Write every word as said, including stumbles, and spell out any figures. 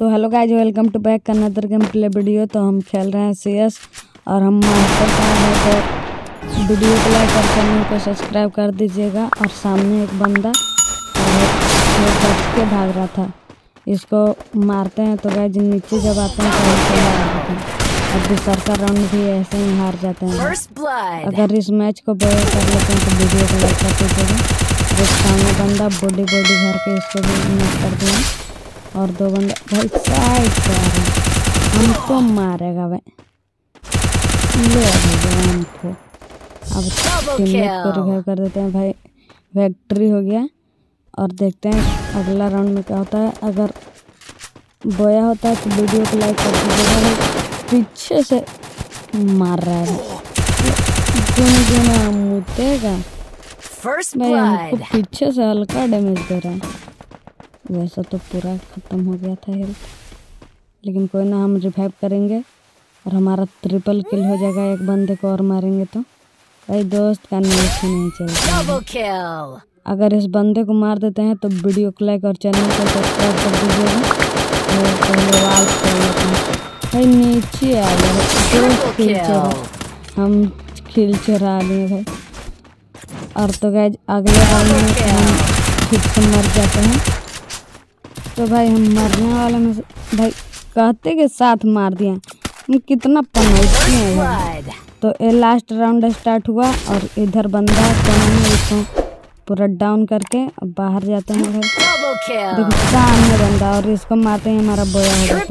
तो hello guys, welcome to back another game play video. तो हम खेल रहे हैं सीएस और हम मास्टर हैं। तो वीडियो को लाइक और चैनल को सब्सक्राइब कर दीजिएगा। और सामने एक बंदा बच के भाग रहा था, इसको मारते हैं। तो गाइज नीचे जब आते हैं तो ऐसे हार जाते हैं और दूसरा राउंड भी ऐसे ही हार जाते हैं। अगर इस मैच को बॉय कर लेते हैं तो वीडियो को लाइक कर दीजिएगा। सामने बंदा बॉडी बॉडी भर के इसको भी मत कर देना। और दो बंदा भाई साइड से आ रहे हैं, हमको मारेगा भाई। ले हमको अब टीममेट को रिवाइव कर देते हैं भाई। फैक्ट्री हो गया और देखते हैं अगला राउंड में क्या होता है। अगर बोया होता है तो वीडियो को लाइक कर दीजिएगा। भाई पीछे से मार रहा है, गुन गुना मुतेगा। हमको पीछे से हल्का डैमेज दे रहा है। वैसा तो पूरा खत्म हो गया था हेल्थ, लेकिन कोई ना, हम रिवाइव करेंगे और हमारा ट्रिपल किल हो जाएगा। एक बंदे को और मारेंगे तो भाई दोस्त का नाच नहीं चलता। अगर इस बंदे को मार देते हैं तो वीडियो को लाइक और चैनल को सब्सक्राइब कर दीजिएगा। भाई नीचे आ गया, हम खिल चढ़ा गए भाई। और तो गाइज अगले राउंड में हम ठीक से मर जाते हैं। तो भाई हम मरने वाले में भाई कहते के साथ मार दिया, हम कितना पनौती है। तो ये लास्ट राउंड स्टार्ट हुआ और इधर बंदा इसको पूरा डाउन करके अब बाहर जाते हैं भाई। देखो सामने बंदा और इसको मारते ही हमारा बोया हो जाता है।